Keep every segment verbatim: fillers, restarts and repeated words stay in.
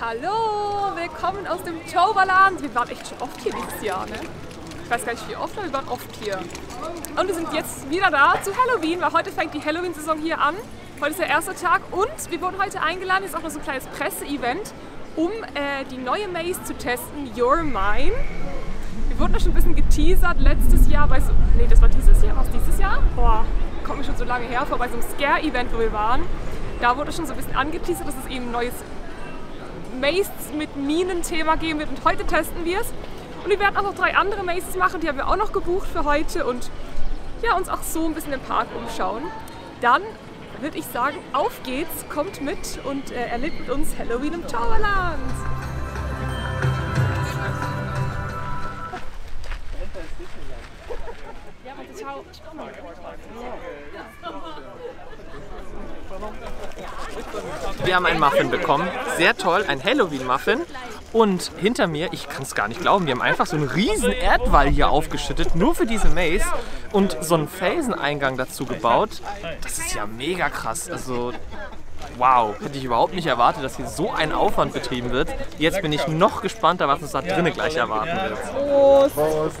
Hallo, willkommen aus dem Toverland. Wir waren echt schon oft hier dieses Jahr, ne? Ich weiß gar nicht wie oft, aber wir waren oft hier. Und wir sind jetzt wieder da zu Halloween, weil heute fängt die Halloween-Saison hier an. Heute ist der erste Tag und wir wurden heute eingeladen, jetzt auch noch so ein kleines Presseevent, um äh, die neue Maze zu testen, You're Mine. Wir wurden da schon ein bisschen geteasert letztes Jahr bei so... Nee, das war dieses Jahr, war es dieses Jahr? Boah, kommt mir schon so lange her vor, bei so einem Scare-Event, wo wir waren. Da wurde schon so ein bisschen angeteasert, dass es eben ein neues Maze mit Minen-Thema geben wird und heute testen wir es. Und wir werden auch noch drei andere Mazes machen, die haben wir auch noch gebucht für heute und ja, uns auch so ein bisschen im Park umschauen. Dann würde ich sagen, auf geht's, kommt mit und äh, erlebt mit uns Halloween im Toverland. Wir haben einen Muffin bekommen, sehr toll, ein Halloween-Muffin. Und hinter mir, ich kann es gar nicht glauben, wir haben einfach so einen riesen Erdwall hier aufgeschüttet, nur für diese Maze und so einen Felseneingang dazu gebaut. Das ist ja mega krass, also wow, hätte ich überhaupt nicht erwartet, dass hier so ein Aufwand betrieben wird. Jetzt bin ich noch gespannter, was uns da drinnen gleich erwarten wird. Prost! Prost.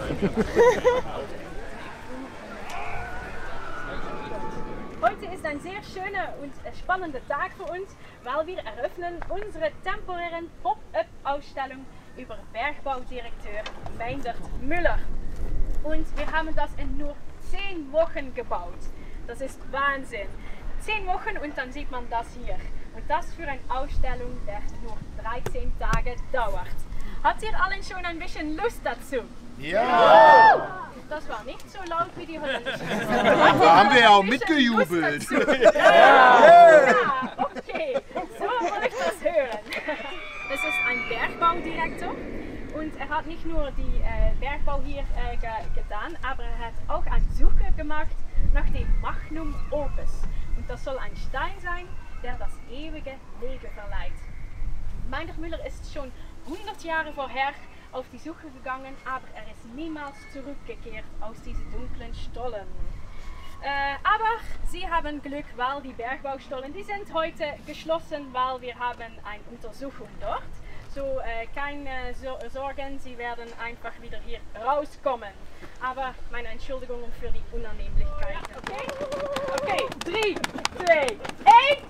Heute ist ein sehr schöner und spannender Tag für uns, weil wir eröffnen unsere temporären Pop-up-Ausstellung über Bergbaudirektor Meindert Müller. Und wir haben das in nur zehn Wochen gebaut. Das ist Wahnsinn. Zehn Wochen und dann sieht man das hier. Und das für eine Ausstellung, die nur dreizehn Tage dauert. Habt ihr allen schon ein bisschen Lust dazu? Ja! Das war nicht so laut wie die Holländische. Da haben wir ja auch mitgejubelt. Ja, okay. So wollte ich das hören. Das ist ein Bergbaudirektor und er hat nicht nur den äh, Bergbau hier äh, ge getan, aber er hat auch eine Suche gemacht nach dem Magnum Opus. Und das soll ein Stein sein, der das ewige Leben verleiht. Meindert Müller ist schon hundert Jahre vorher auf die Suche gegangen, aber er ist niemals zurückgekehrt aus diesen dunklen Stollen. Äh, aber sie haben Glück, weil die Bergbaustollen, die sind heute geschlossen, weil wir haben eine Untersuchung dort. So, äh, keine Sorgen, sie werden einfach wieder hier rauskommen. Aber meine Entschuldigung für die Unannehmlichkeit. Okay? Okay, drei, zwei, eins!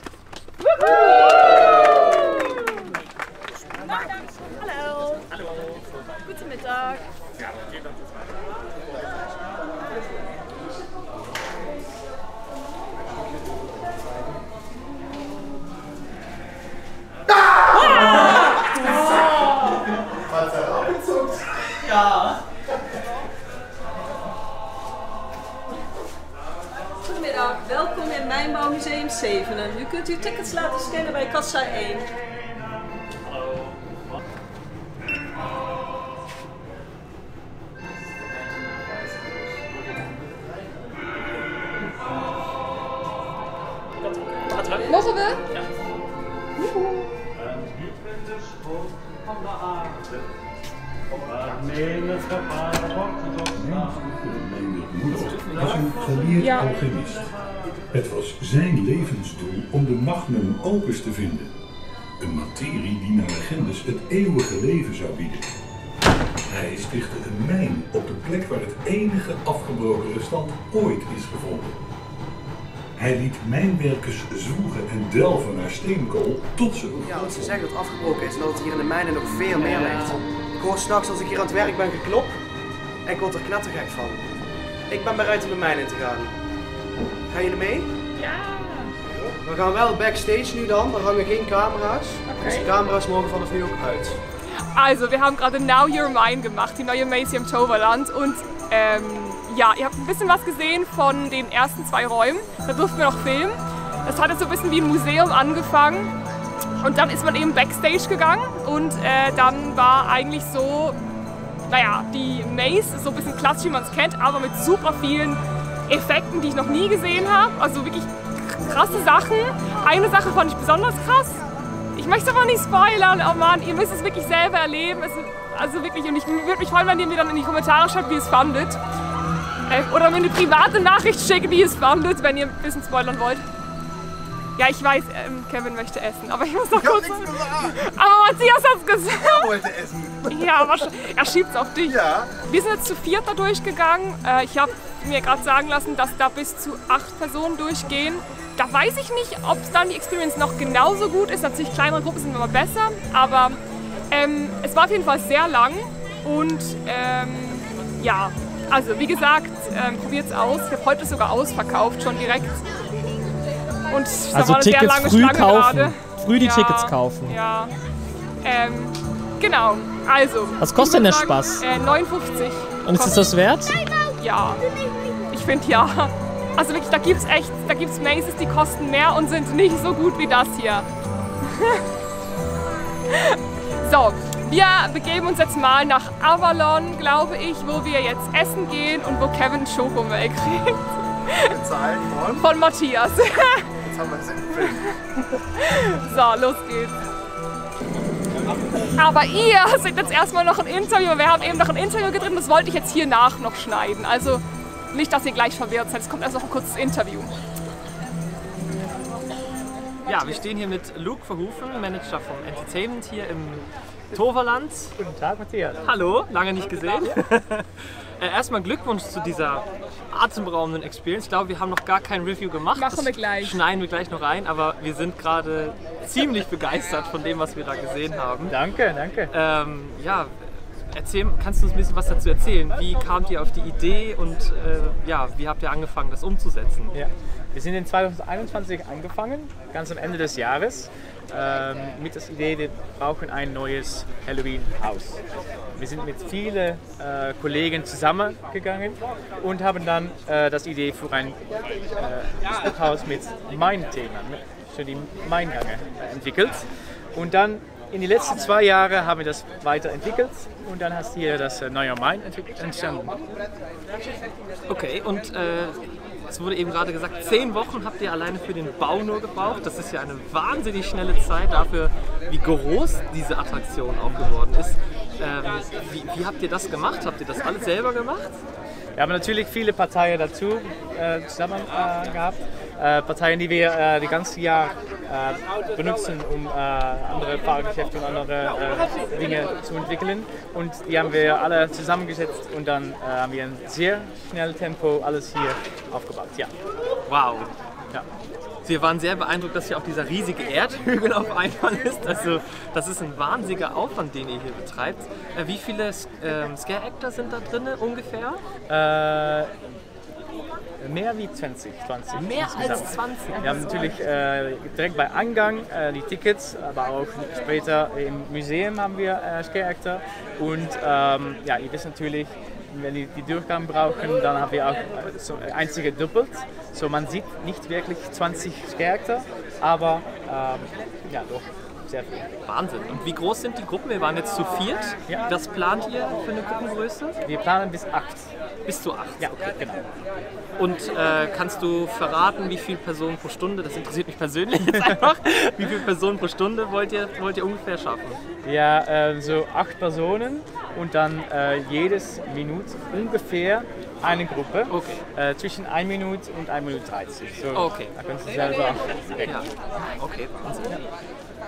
Hallo! Hallo! Guten Mittag! Ja. Goedemiddag, welkom in Mijnbouw Museum Zevenen. U kunt uw tickets laten scannen bij kassa één. Hallo. Mogen we? Ja. Van de aarde. Ja. Het was zijn levensdoel om de Magnum Opus te vinden. Een materie die naar legendes het eeuwige leven zou bieden. Hij stichtte een mijn op de plek waar het enige afgebroken restant ooit is gevonden. Hij liet mijnwerkers zwoegen en delven naar steenkool tot ze... Ja, want ze zeggen dat het afgebroken is en dat het hier in de mijnen nog veel meer ligt. Ik hoor s'nachts als ik hier aan het werk ben geklop en ik word er knettergek van. Ik ben bereid om de mijn in te gaan. Gaan jullie mee? Ja! We gaan wel backstage nu dan, er hangen geen camera's. Okay. Dus de camera's mogen vanaf nu ook uit. Also, wir haben gerade Now You're Mine gemacht, die neue Maze hier im Toverland. Und ähm, ja, ihr habt ein bisschen was gesehen von den ersten zwei Räumen. Da durften wir noch filmen. Das hat jetzt so ein bisschen wie ein Museum angefangen. Und dann ist man eben Backstage gegangen und äh, dann war eigentlich so, naja, die Maze ist so ein bisschen klassisch, wie man es kennt, aber mit super vielen Effekten, die ich noch nie gesehen habe. Also wirklich krasse Sachen. Eine Sache fand ich besonders krass. Ich möchte es aber nicht spoilern, oh Mann, ihr müsst es wirklich selber erleben. Es, also wirklich, und ich würde mich freuen, wenn ihr mir dann in die Kommentare schreibt, wie ihr es fandet. Äh, oder mir eine private Nachricht schickt, wie ihr es fandet, wenn ihr ein bisschen spoilern wollt. Ja, ich weiß, ähm, Kevin möchte essen, aber ich muss noch ich kurz... Hab gesagt. Aber Matthias hat's gesagt. Er wollte essen. Ja, er schiebt's auf dich. Ja. Wir sind jetzt zu viert da durchgegangen. Äh, ich habe mir gerade sagen lassen, dass da bis zu acht Personen durchgehen. Da weiß ich nicht, ob dann die Experience noch genauso gut ist. Natürlich kleinere Gruppen sind immer besser, aber ähm, es war auf jeden Fall sehr lang. Und ähm, ja, also wie gesagt, ähm, probiert's aus. Ich habe heute sogar ausverkauft, schon direkt. Und also war Tickets sehr lange früh Schlange kaufen, gerade. früh die ja, Tickets kaufen. Ja, ähm, genau, also. Was kostet denn der sagen, Spaß? Äh, neun fünfzig. Und ist es das wert? Ja, ich finde ja. Also wirklich, da gibt's echt, da gibt's Mazes, die kosten mehr und sind nicht so gut wie das hier. So, wir begeben uns jetzt mal nach Avalon, glaube ich, wo wir jetzt essen gehen und wo Kevin Schokomel kriegt. Bezahlen von? Von Matthias. Jetzt haben wir es entwickelt. So, los geht's. Aber ihr seht jetzt erstmal noch ein Interview. Wir haben eben noch ein Interview gedreht, das wollte ich jetzt hier nach noch schneiden. Also nicht, dass ihr gleich verwirrt seid. Es kommt erst noch ein kurzes Interview. Ja, wir stehen hier mit Luke Verhoeven, Manager vom Entertainment hier im Toverland. Guten Tag, Matthias. Hallo, lange nicht gesehen. Erstmal Glückwunsch zu dieser atemberaubenden Experience. Ich glaube, wir haben noch gar kein Review gemacht. Machen wir gleich. Schneiden wir gleich noch rein, aber wir sind gerade ziemlich begeistert von dem, was wir da gesehen haben. Danke, danke. Ähm, ja, erzähl, kannst du uns ein bisschen was dazu erzählen? Wie kamt ihr auf die Idee und äh, ja, wie habt ihr angefangen, das umzusetzen? Ja. Wir sind in zweitausendeinundzwanzig angefangen, ganz am Ende des Jahres, ähm, mit der Idee, wir brauchen ein neues Halloween-Haus. Wir sind mit vielen äh, Kollegen zusammengegangen und haben dann äh, das Idee für ein äh, Haus mit Main-Themen, für die Main-Gange entwickelt. Und dann in den letzten zwei Jahren haben wir das weiterentwickelt und dann hast du hier das äh, Now You're Mine entstanden. Okay, und... Äh es wurde eben gerade gesagt, zehn Wochen habt ihr alleine für den Bau nur gebraucht. Das ist ja eine wahnsinnig schnelle Zeit dafür, wie groß diese Attraktion auch geworden ist. Ähm, wie, wie habt ihr das gemacht? Habt ihr das alles selber gemacht? Wir haben natürlich viele Parteien dazu äh, zusammen äh, gehabt. Äh, Parteien, die wir äh, das ganze Jahr äh, benutzen, um äh, andere Fahrgeschäfte und andere äh, Dinge zu entwickeln. Und die haben wir alle zusammengesetzt und dann äh, haben wir in sehr schnellem Tempo alles hier aufgebaut. Ja. Wow. Ja. Wir waren sehr beeindruckt, dass hier auch dieser riesige Erdhügel auf einmal ist. Also das ist ein wahnsinniger Aufwand, den ihr hier betreibt. Wie viele ähm, Scare-Actor sind da drin ungefähr? Äh, mehr wie zwanzig. zwanzig mehr insgesamt. Als zwanzig? Wir haben natürlich äh, direkt bei Angang äh, die Tickets, aber auch später im Museum haben wir äh, Scare-Actor. Und ähm, ja, ihr wisst natürlich, wenn die, die Durchgang brauchen, dann haben wir auch so einzige doppelt. So, man sieht nicht wirklich zwanzig Charakter, aber ähm, ja, doch sehr viel. Wahnsinn. Und wie groß sind die Gruppen? Wir waren jetzt zu viert. Ja. Das plant ihr für eine Gruppengröße? Wir planen bis acht. Bis zu acht? Ja, okay, genau. Und äh, kannst du verraten, wie viele Personen pro Stunde, das interessiert mich persönlich jetzt einfach, wie viele Personen pro Stunde wollt ihr, wollt ihr ungefähr schaffen? Ja, äh, so acht Personen und dann äh, jedes Minute ungefähr eine Gruppe, okay. äh, zwischen einer Minute und einer Minute dreißig. So, okay. Da kannst du selber weg. Ja. Okay, also, ja.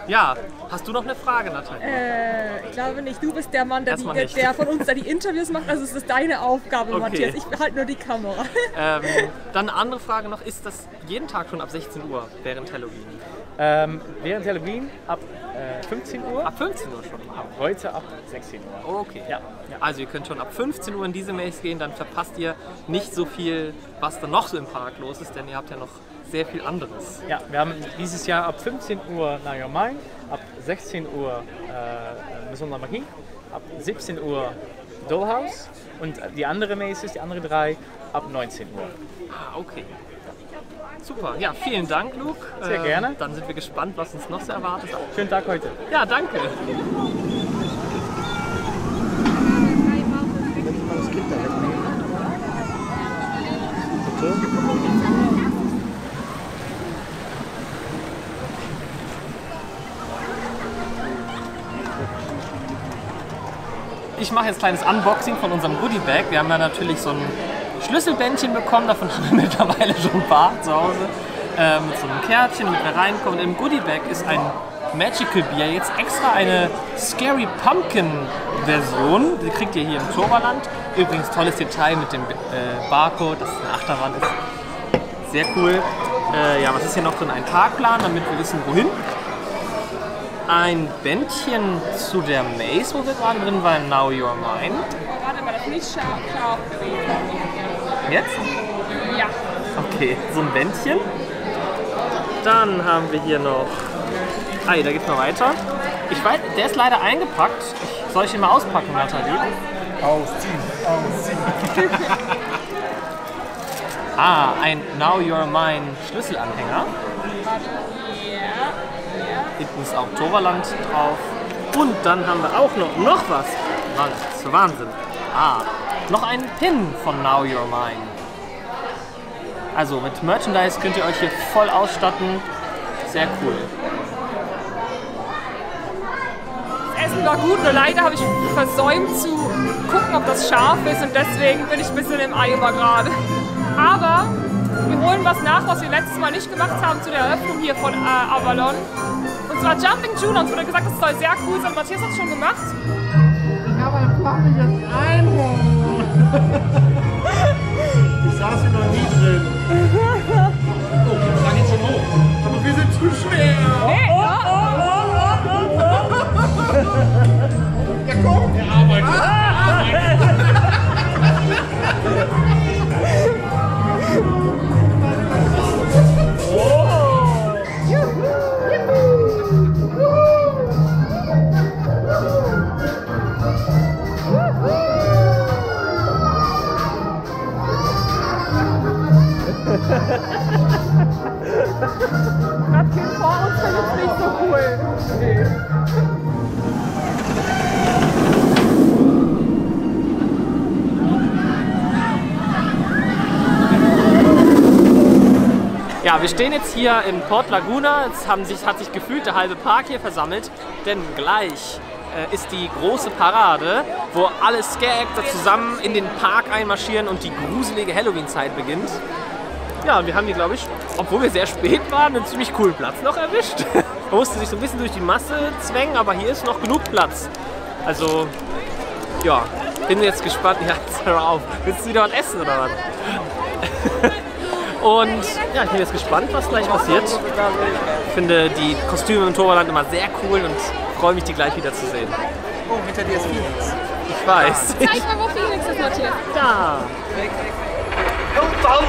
Ja, hast du noch eine Frage, Natalia? Äh, ich glaube nicht. Du bist der Mann, der, die, der von uns da die Interviews macht. Also es ist deine Aufgabe, okay. Matthias. Ich halte nur die Kamera. Ähm, dann eine andere Frage noch. Ist das jeden Tag schon ab sechzehn Uhr während Halloween? Ähm, während Halloween ab äh, fünfzehn Uhr. Ab fünfzehn Uhr schon? Ab heute ab sechzehn Uhr. Oh, okay. Ja. Ja. Also ihr könnt schon ab fünfzehn Uhr in diese Maze gehen. Dann verpasst ihr nicht so viel, was dann noch so im Park los ist. Denn ihr habt ja noch... sehr viel anderes. Ja, wir haben dieses Jahr ab fünfzehn Uhr Now You're Mine, ab sechzehn Uhr äh, Maison de la Magie, ab siebzehn Uhr Dollhouse und die andere Mazes, die anderen drei, ab neunzehn Uhr. Ah, okay. Super, ja, vielen Dank, Luke. Sehr ähm, gerne. Dann sind wir gespannt, was uns noch so erwartet. Schönen Tag heute. Ja, danke. Ich mache jetzt ein kleines Unboxing von unserem Goodie-Bag. Wir haben ja natürlich so ein Schlüsselbändchen bekommen, davon haben wir mittlerweile schon ein paar zu Hause. äh, mit so einem Kärtchen, damit wir reinkommen. Und im Goodiebag ist ein Magical Beer, jetzt extra eine Scary Pumpkin Version. Die kriegt ihr hier im Toverland. Übrigens tolles Detail mit dem äh, Barcode, dass es eine Achterbahn ist. Sehr cool. Äh, ja, was ist hier noch drin? Ein Parkplan, damit wir wissen, wohin. Ein Bändchen zu der Maze, wo wir gerade drin waren, Now You're Mine. Warte mal, das ist nicht scharf gewesen. Jetzt? Ja. Okay, so ein Bändchen. Dann haben wir hier noch... Ah, da geht's noch weiter. Ich weiß, der ist leider eingepackt. Ich, soll ich ihn mal auspacken, Nathalie? Ausziehen, ausziehen. Ah, ein Now You're Mine Schlüsselanhänger. Übrigens auch Toverland drauf. Und dann haben wir auch noch, noch was. Mann, das ist Wahnsinn. Ah, noch einen Pin von Now You're Mine. Also mit Merchandise könnt ihr euch hier voll ausstatten. Sehr cool. Das Essen war gut, nur leider habe ich versäumt zu gucken, ob das scharf ist. Und deswegen bin ich ein bisschen im Eimer gerade. Aber wir holen was nach, was wir letztes Mal nicht gemacht haben zu der Eröffnung hier von äh, Avalon. Und zwar Jumping Juno, uns wurde gesagt, das soll sehr cool sein. Matthias hat es schon gemacht. Aber dann mach ich jetzt ein. Ich saß hier noch nie drin. Oh, wir sagen jetzt schon hoch. Aber wir sind zu schwer. Hey, oh, oh, oh, oh, oh. Ja, komm. Wir arbeiten. Ah, ah. Oh. Das Kind vor uns findet es nicht so cool. Nee. Ja, wir stehen jetzt hier in Port Laguna. Es haben sich, hat sich gefühlt der halbe Park hier versammelt, denn gleich äh, ist die große Parade, wo alle Scare-Actor zusammen in den Park einmarschieren und die gruselige Halloween-Zeit beginnt. Ja, und wir haben hier, glaube ich, obwohl wir sehr spät waren, einen ziemlich coolen Platz noch erwischt. Man musste sich so ein bisschen durch die Masse zwängen, aber hier ist noch genug Platz. Also, ja, bin jetzt gespannt. Ja, jetzt hör auf. Willst du wieder was essen oder was? Und ja, ich bin jetzt gespannt, was gleich passiert. Ich finde die Kostüme im Toverland immer sehr cool und freue mich, die gleich wieder zu sehen. Oh, hinter dir ist Phoenix. Ich weiß. Zeig mal, wo Phoenix ist, Matthias. Da. Und dann. Oh,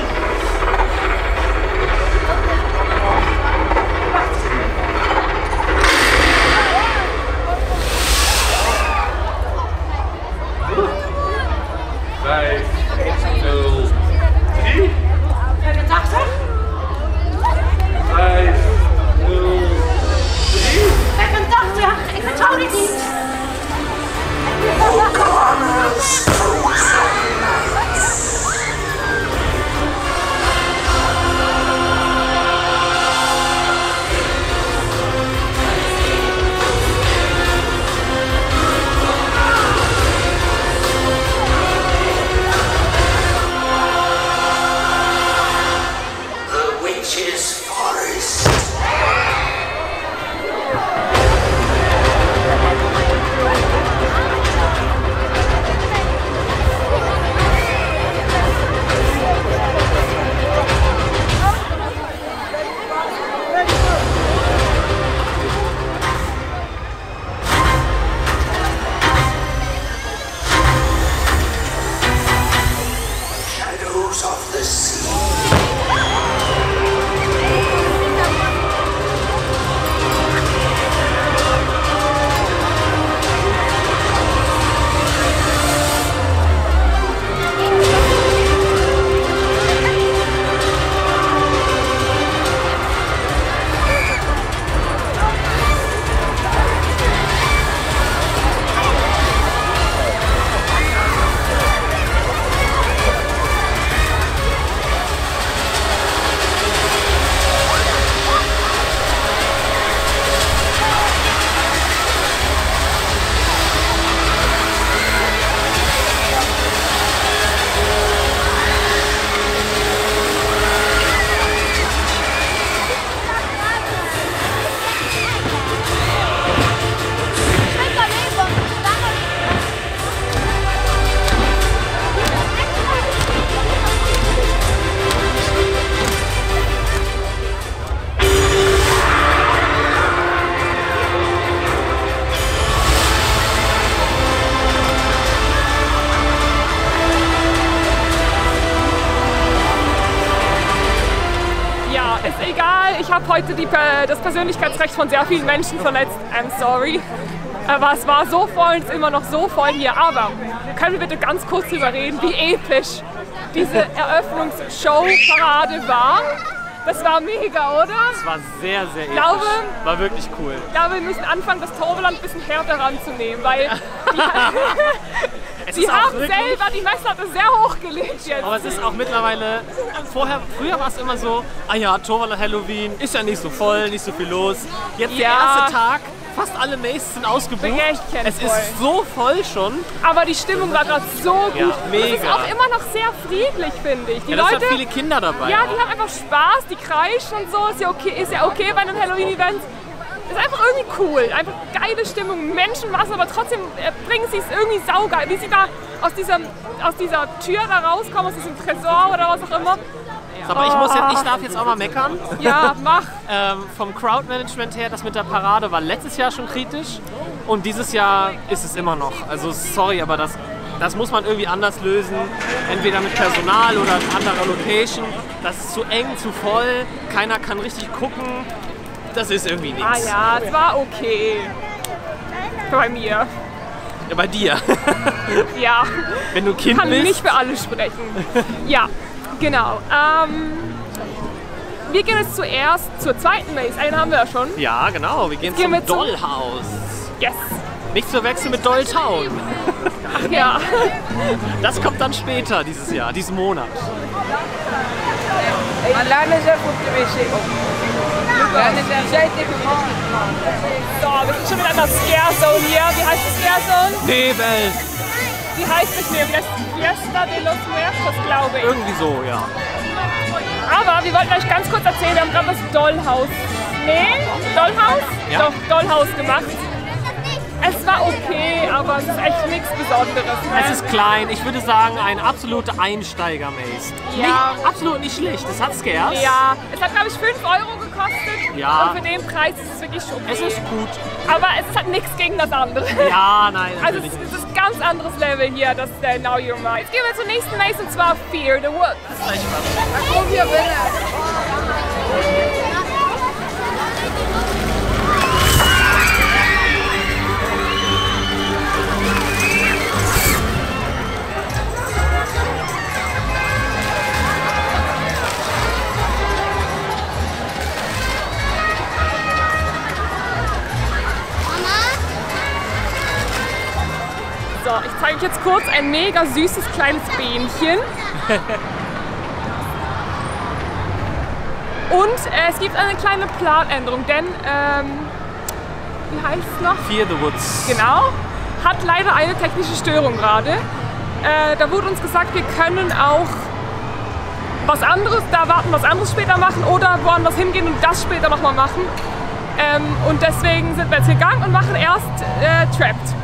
hatte die, das Persönlichkeitsrecht von sehr vielen Menschen verletzt. I'm sorry. Aber es war so voll und es ist immer noch so voll hier. Aber können wir bitte ganz kurz drüber reden, wie episch diese Eröffnungsshow-Parade war? Das war mega, oder? Das war sehr, sehr episch. Glaube, war wirklich cool. Ich glaube, wir müssen anfangen, das Toverland ein bisschen härter ranzunehmen, weil die, die haben selber die Messlatte sehr hochgelegt jetzt. Aber es ist auch mittlerweile, vorher, früher war es immer so, ah ja, Toverland Halloween ist ja nicht so voll, nicht so viel los. Jetzt ja. Der erste Tag. Fast alle Mazes sind ausgebucht. Es ist so voll schon. Aber die Stimmung war gerade so gut. Ja, mega. Und es ist auch immer noch sehr friedlich, finde ich. Die ja, Leute, es sind viele Kinder dabei. Ja, die haben einfach Spaß, die kreischen und so. Ist ja okay, ist ja okay bei einem Halloween-Event. Ist einfach irgendwie cool. Einfach geile Stimmung, Menschenmassen, aber trotzdem bringen sie es irgendwie saugeil. Wie sie da aus dieser, aus dieser Tür da rauskommen, aus diesem Tresor oder was auch immer. Aber ich, muss jetzt, ich darf jetzt auch mal meckern. Ja, mach! ähm, vom Crowdmanagement her, das mit der Parade war letztes Jahr schon kritisch und dieses Jahr ist es immer noch. Also sorry, aber das, das muss man irgendwie anders lösen. Entweder mit Personal oder in anderer Location. Das ist zu eng, zu voll, keiner kann richtig gucken. Das ist irgendwie nichts. Ah ja, es war okay. Bei mir. Ja, bei dir. Ja. Wenn du Kind bist. Ich kann nicht für alle sprechen. Ja. Genau. Ähm, wir gehen jetzt zuerst zur zweiten Maze. Einen haben wir ja schon. Ja, genau. Wir gehen, gehen zum Dollhouse. Yes. Nicht zu verwechseln mit Dolltown. Ach ja. Das kommt dann später dieses Jahr, diesen Monat. So, wir sind schon wieder in der Scare Zone hier. Wie heißt die Scare Zone? Nebel. Die heißt nicht mehr, das Fiesta de los Muertos, glaube ich. Irgendwie so, ja. Aber wir wollten euch ganz kurz erzählen, wir haben gerade das Dollhouse. Nee, Dollhouse? Ja. Doch, Dollhouse gemacht. Es war okay, aber es ist echt nichts Besonderes. Ne? Es ist klein, ich würde sagen, ein absoluter Einsteiger-Maze. Ja. Nicht, absolut nicht schlecht, das hat Scares. Ja, es hat, glaube ich, fünf Euro gekostet. Ja. Und für den Preis ist es wirklich okay. Es ist gut. Aber es hat nichts gegen das andere. Ja, nein, natürlich also es, es ist ein ganz anderes Level hier, das uh, Now You're Mine. Jetzt gehen wir zur nächsten Maze und zwar Fear the Woods. Das ist echt spannend. Ich zeige euch jetzt kurz ein mega süßes kleines Bähnchen. Und äh, es gibt eine kleine Planänderung, denn, ähm, wie heißt es noch? Fear the Woods. Genau. Hat leider eine technische Störung gerade. Äh, da wurde uns gesagt, wir können auch was anderes, da warten, was anderes später machen oder woanders hingehen und das später nochmal machen. Ähm, und deswegen sind wir jetzt gegangen und machen erst äh, Trapped.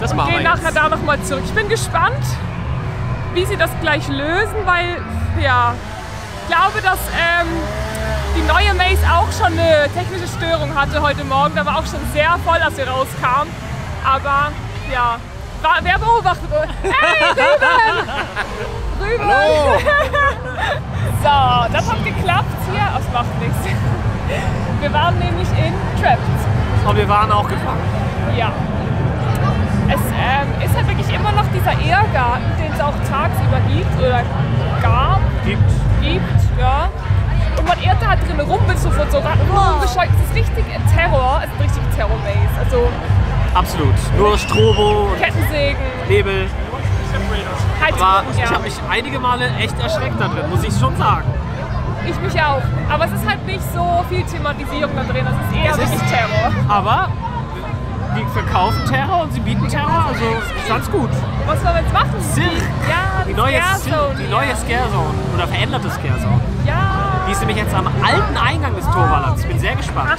Das machen wir jetzt. Und gehen nachher da nochmal zurück. Ich bin gespannt, wie sie das gleich lösen, weil ja, ich glaube, dass ähm, die neue Maze auch schon eine technische Störung hatte heute Morgen. Da war auch schon sehr voll, als wir rauskamen. Aber ja, war, wer beobachtet uns? Hey, Rüben! Rüben! Hallo. So, das hat geklappt hier. Oh, das macht nichts. Wir waren nämlich in Trapped. Und wir waren auch gefangen. Ja. Es ähm, ist halt wirklich immer noch dieser Ehrgarten, den es auch tagsüber gibt oder gab. Gibt. Gibt, ja. Und man irrt da drin rum, bis sofort so rumgescheucht. Es ist richtig Terror, es ist richtig Terror-Maze. Also absolut. Nur Strobo. Kettensägen. Nebel. Aber ich habe mich einige Male echt erschreckt da drin, muss ich schon sagen. Ich mich auch. Aber es ist halt nicht so viel Thematisierung da drin, es ist eher wirklich Terror. Aber die verkaufen Terror und sie bieten Terror, also ist ganz gut. Was wollen wir jetzt machen? Silk. Ja, die neue Scare Zone. Die neue Scare Zone. Oder veränderte Scare Zone. Ja. Die ist nämlich jetzt am alten Eingang des Toverlands. Ich bin sehr gespannt. Ach.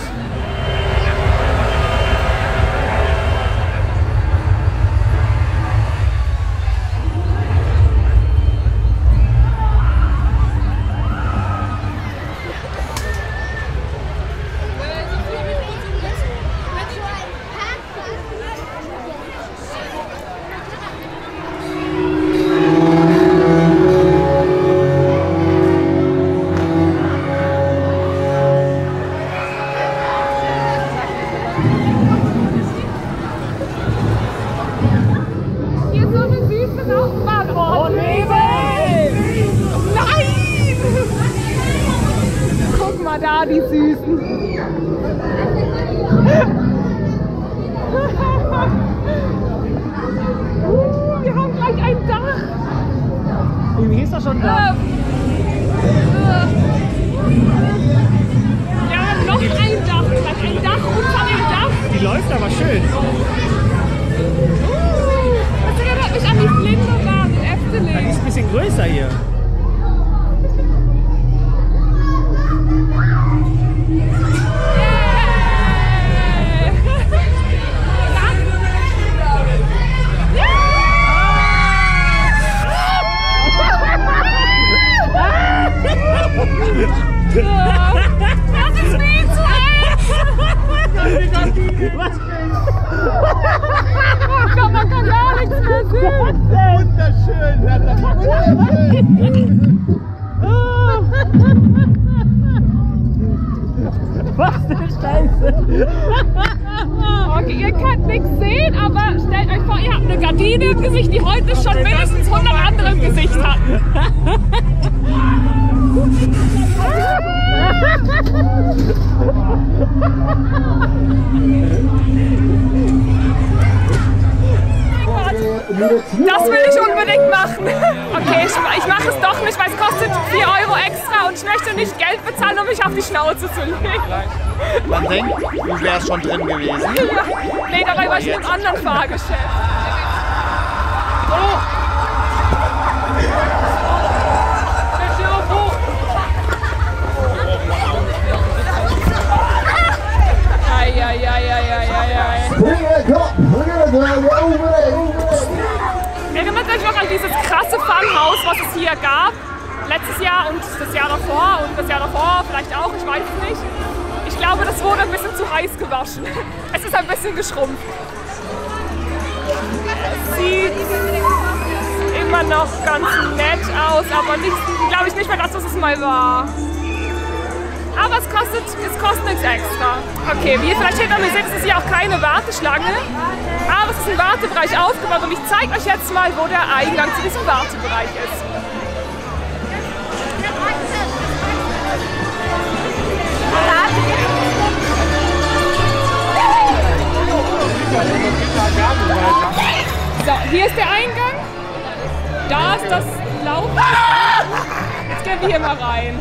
Was? Man kann gar nichts mehr sehen. Wunderschön, hat das wunderschön. Was eine Scheiße! Okay, ihr könnt nichts sehen, aber stellt euch vor, ihr habt eine Gardine im Gesicht, die heute schon mindestens hundert andere im Gesicht hatten. Das will ich unbedingt machen. Okay, ich, ich mache es doch nicht, weil es kostet vier Euro extra und ich möchte nicht Geld bezahlen, um mich auf die Schnauze zu legen. Man denkt, du wärst schon drin gewesen. Ja. Nee, dabei war ich in einem anderen Fahrgeschäft. Oh. Erinnert euch noch an dieses krasse Fanghaus, was es hier gab, letztes Jahr und das Jahr davor und das Jahr davor vielleicht auch, ich weiß es nicht. Ich glaube, das wurde ein bisschen zu heiß gewaschen. Es ist ein bisschen geschrumpft. Es sieht immer noch ganz nett aus, aber nicht, glaube ich, nicht mehr das, was es mal war. Aber es kostet, es kostet nichts extra. Okay, wie ihr vielleicht hinter mir seht, ist hier auch keine Warteschlange. Aber es ist ein Wartebereich aufgebaut und ich zeige euch jetzt mal, wo der Eingang zu diesem Wartebereich ist. So, hier ist der Eingang. Da ist das Laufen. Jetzt gehen wir hier mal rein.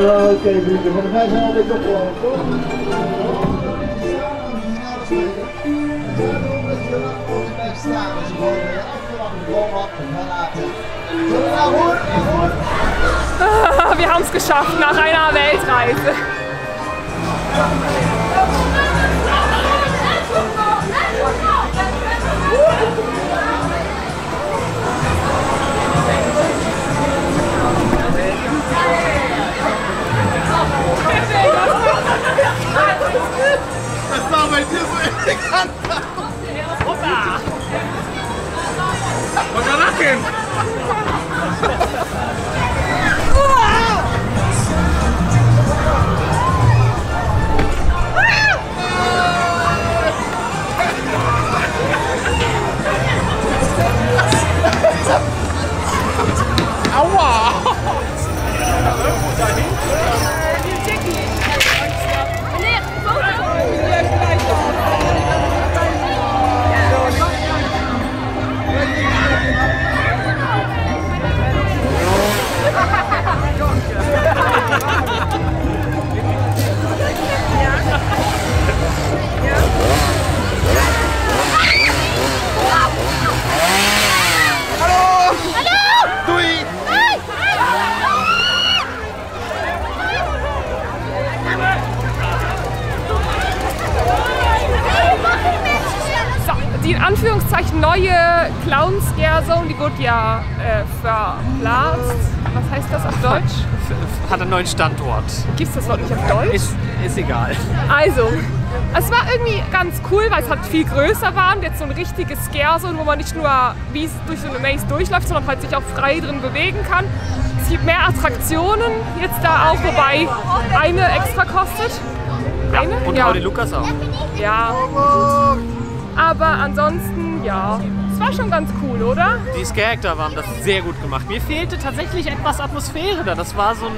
Oké, Brugge, volgens mij zijn we alweer opgelopen, toch? Wir haben es geschafft nach einer Weltreise. Das war bei dir so elegant. Hoppa! Was war das denn? Aua! Anführungszeichen neue Clowns Gerson, die wird ja äh, verplatzt. Was heißt das auf Deutsch? Hat einen neuen Standort. Gibt es das Wort nicht auf Deutsch? Ist, ist egal. Also, es war irgendwie ganz cool, weil es halt viel größer war und jetzt so ein richtiges Gerson, wo man nicht nur wie es durch so eine Maze durchläuft, sondern halt sich auch frei drin bewegen kann. Es gibt mehr Attraktionen jetzt da auch, wobei eine extra kostet. Eine? Ja, und ja. Audi Lukas auch. Ja. Aber ansonsten, ja, es war schon ganz cool, oder? Die Charakter haben das sehr gut gemacht. Mir fehlte tatsächlich etwas Atmosphäre da. Das war so ein...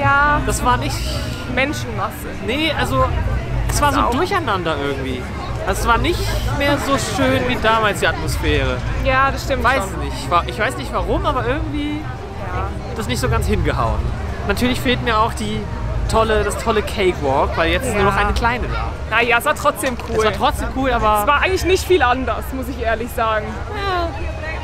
Ja. Das war nicht... Menschenmasse. Nee, also es war so ein Durcheinander irgendwie. Also es war nicht mehr so schön wie damals, die Atmosphäre. Ja, das stimmt weiß schon. Nicht. Ich weiß nicht warum, aber irgendwie ja. Hat das nicht so ganz hingehauen. Natürlich fehlt mir auch die... Tolle, das tolle Cakewalk, weil jetzt ja. Ist nur noch eine kleine da. Naja, es war trotzdem cool. Es war trotzdem cool, aber... Es war eigentlich nicht viel anders, muss ich ehrlich sagen. Ja.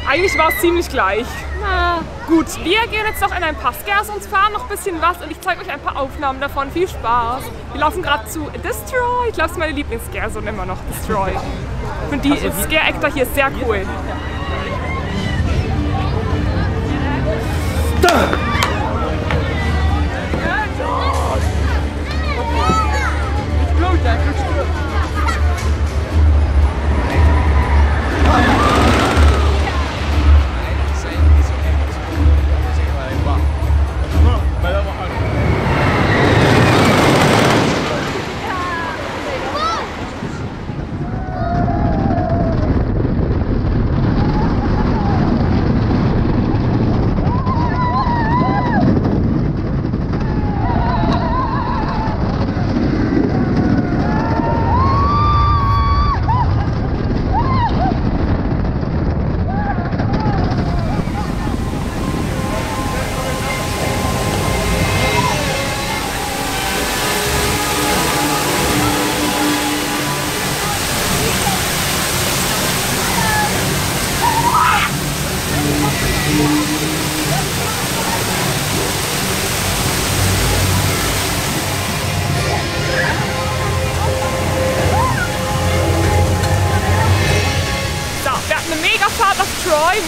Eigentlich war es ziemlich gleich. Na gut, wir gehen jetzt noch in ein paar Scares und fahren noch ein bisschen was und ich zeige euch ein paar Aufnahmen davon. Viel Spaß! Wir laufen gerade zu Destroy. Ich glaube, es ist meine Lieblings-Scare-Zone und immer noch Destroy. Und die Scare-Actor hier ist sehr cool. Da!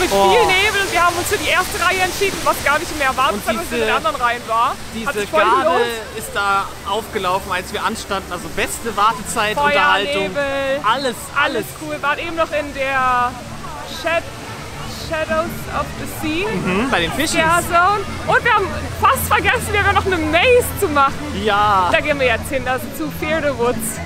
Mit oh. viel Nebel. Wir haben uns für die erste Reihe entschieden, was gar nicht mehr erwartet hat, was in den anderen Reihen war. Diese Garde ist da aufgelaufen, als wir anstanden. Also beste Wartezeit, Feuer, Unterhaltung, Nebel, alles, alles. Alles cool. Wir waren eben noch in der Shad Shadows of the Sea. Mhm, bei den Fischen. Und wir haben fast vergessen, wir haben noch eine Maze zu machen. Ja. Da gehen wir jetzt hin, also zu Fear the Woods.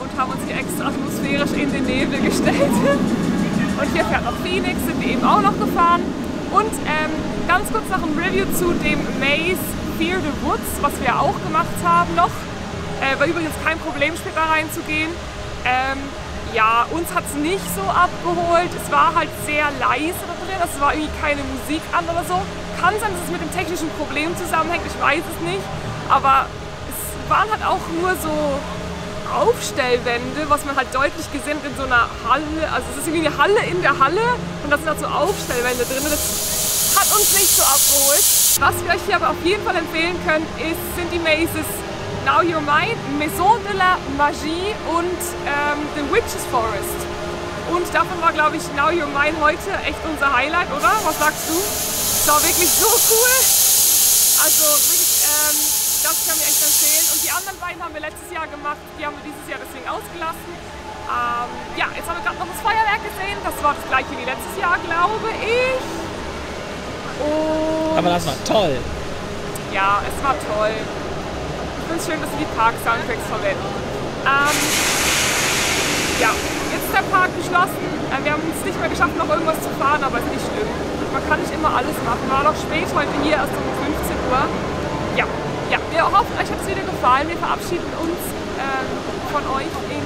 Und haben uns hier extra atmosphärisch in den Nebel gestellt. Und hier fährt noch Phoenix, sind wir eben auch noch gefahren. Und ähm, ganz kurz noch ein Review zu dem Maze Fear the Woods, was wir auch gemacht haben noch. Äh, war übrigens kein Problem, später reinzugehen. Ähm, ja, uns hat es nicht so abgeholt. Es war halt sehr leise da drin, es war irgendwie keine Musik an oder so. Kann sein, dass es mit dem technischen Problem zusammenhängt, ich weiß es nicht. Aber waren halt auch nur so Aufstellwände, was man halt deutlich gesehen hat in so einer Halle. Also es ist irgendwie eine Halle in der Halle und da sind halt so Aufstellwände drin. Das hat uns nicht so abgeholt. Was wir euch hier aber auf jeden Fall empfehlen können, ist, sind die Mazes Now You're Mine, Maison de la Magie und ähm, The Witch's Forest. Und davon war, glaube ich, Now You're Mine heute echt unser Highlight, oder? Was sagst du? Das war wirklich so cool. Also wirklich, ähm, das kann ich echt empfehlen. Und die anderen beiden haben wir letztes Jahr gemacht, die haben wir dieses Jahr deswegen ausgelassen. Ähm, ja, jetzt haben wir gerade noch das Feuerwerk gesehen, das war das gleiche wie letztes Jahr, glaube ich. Und aber das war toll. Ja, es war toll. Ich finde es schön, dass wir die Park-Soundtracks verwenden. Ähm, ja, jetzt ist der Park geschlossen. Wir haben es nicht mehr geschafft, noch irgendwas zu fahren, aber es ist nicht schlimm. Man kann nicht immer alles machen. War noch spät heute hier, erst um fünfzehn Uhr. Ja. Ja, wir hoffen, euch hat es wieder gefallen. Wir verabschieden uns ähm, von euch in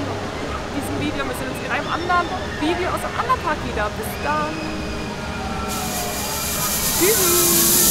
diesem Video. Wir sehen uns in einem anderen Video aus einem anderen Park wieder. Bis dann. Tschüss.